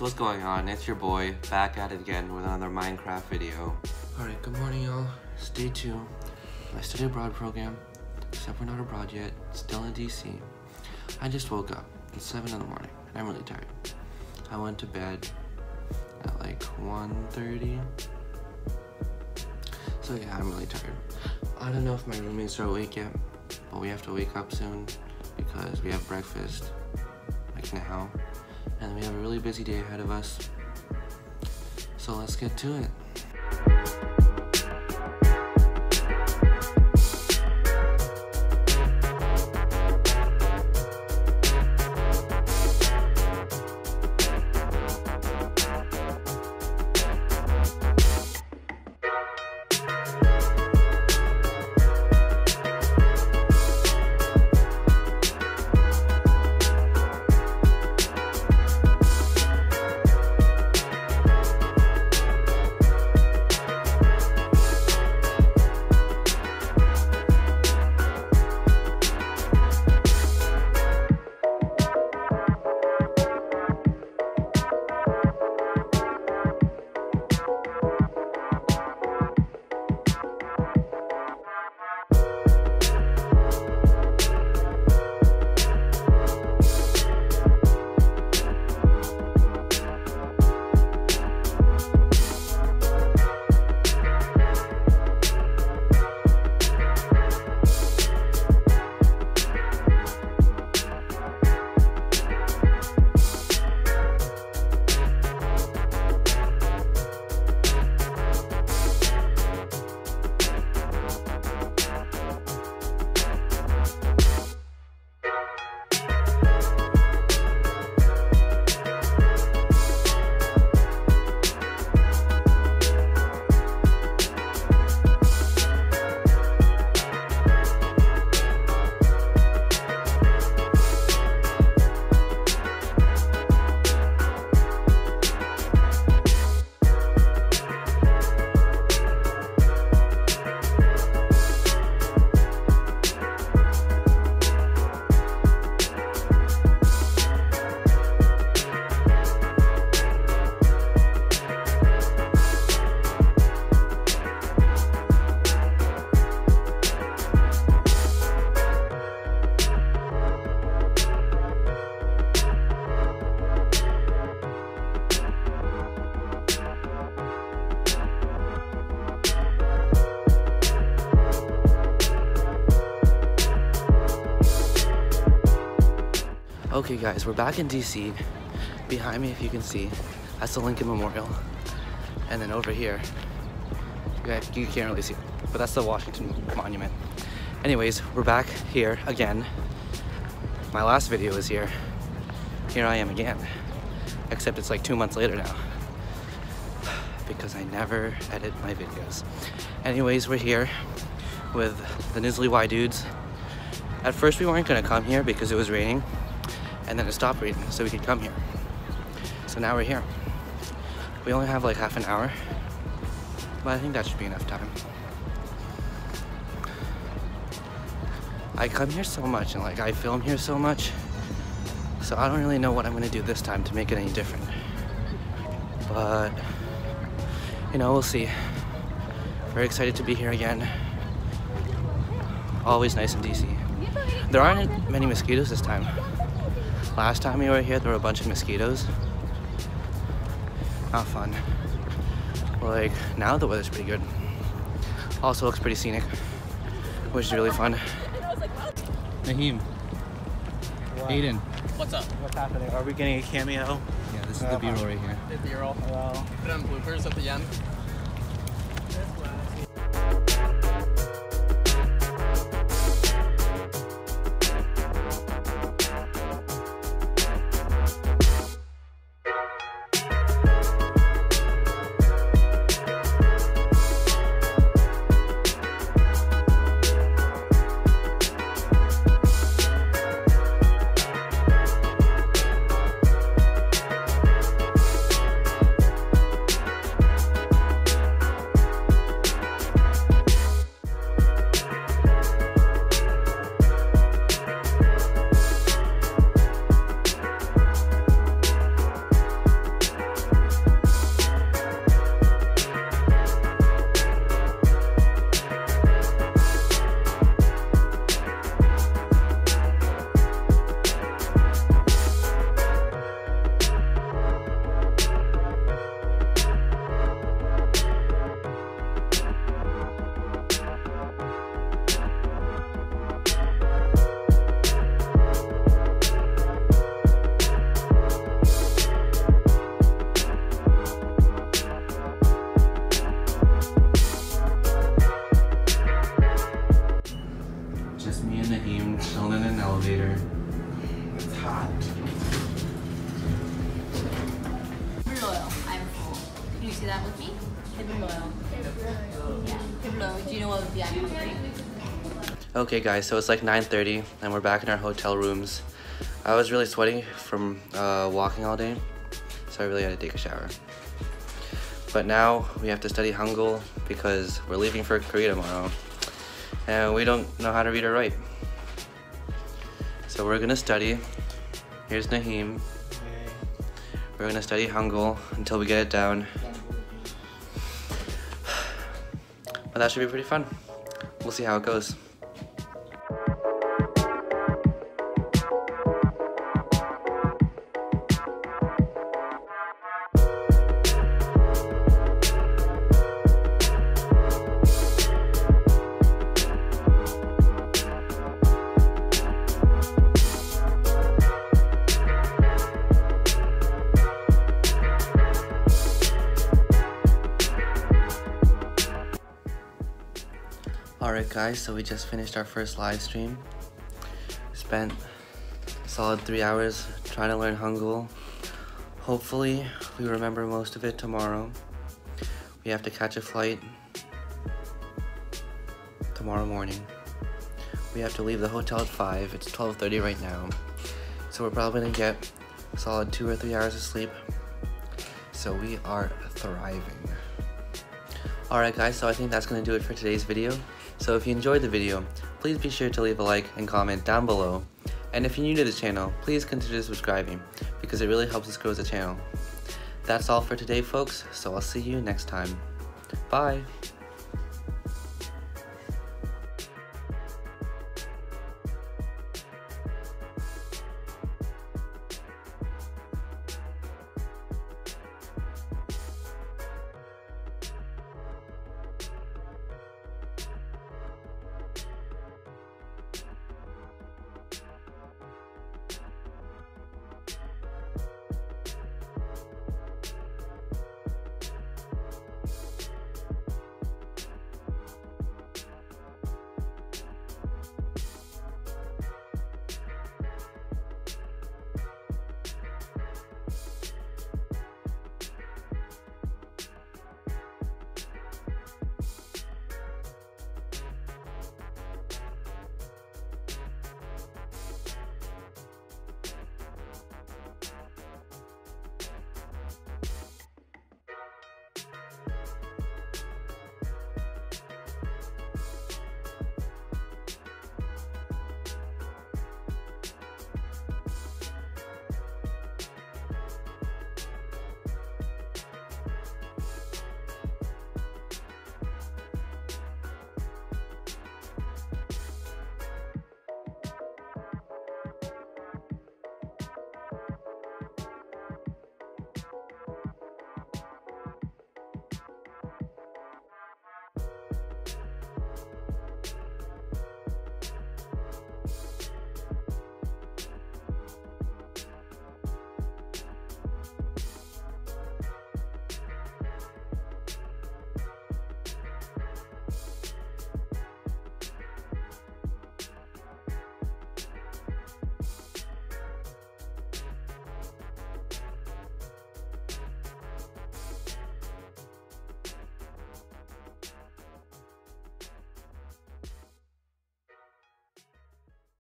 kids, what's going on? It's your boy, back at it again with another Minecraft video. Alright, good morning y'all. It's day 2. My study abroad program, except we're not abroad yet, still in D.C. I just woke up. It's 7 in the morning. I'm really tired. I went to bed at like 1:30. So yeah, I'm really tired. I don't know if my roommates are awake yet, but we have to wake up soon because we have breakfast like now. And we have a really busy day ahead of us, so let's get to it. Okay guys, we're back in DC. Behind me, if you can see, that's the Lincoln Memorial. And then over here, you can't really see, but that's the Washington Monument. Anyways, we're back here again. My last video was here. Here I am again. Except it's like 2 months later now. Because I never edit my videos. Anyways, we're here with the Nizzly Y dudes. At first we weren't gonna come here because it was raining. And then it stopped raining, so we could come here. So now we're here. We only have like half an hour, but I think that should be enough time. I come here so much, and like I film here so much, so I don't really know what I'm gonna do this time to make it any different. But, you know, we'll see. Very excited to be here again. Always nice in DC. There aren't many mosquitoes this time. Last time we were here, there were a bunch of mosquitoes. Not fun. Like, now the weather's pretty good. Also looks pretty scenic, which is really fun. Naheem. What? Aiden. What's up? What's happening? Are we getting a cameo? Yeah, this is the B-roll right here. The B-roll. Hello. Put on bloopers at the end. you say that with me? Hibloyo. Do you know what would be on your screen? Okay guys, so it's like 9:30 and we're back in our hotel rooms. I was really sweaty from walking all day, so I really had to take a shower. But now we have to study Hangul because we're leaving for Korea tomorrow and we don't know how to read or write. So we're gonna study. Here's Naheem. We're gonna study Hangul until we get it down. But that should be pretty fun. We'll see how it goes. Alright guys, so we just finished our first live stream. Spent a solid 3 hours trying to learn Hangul. Hopefully we remember most of it tomorrow. We have to catch a flight tomorrow morning. We have to leave the hotel at 5. It's 12:30 right now. So we're probably gonna get a solid 2 or 3 hours of sleep. So we are thriving. Alright guys, so I think that's gonna do it for today's video. So if you enjoyed the video, please be sure to leave a like and comment down below. And if you're new to the channel, please consider subscribing because it really helps us grow the channel. That's all for today folks, so I'll see you next time. Bye!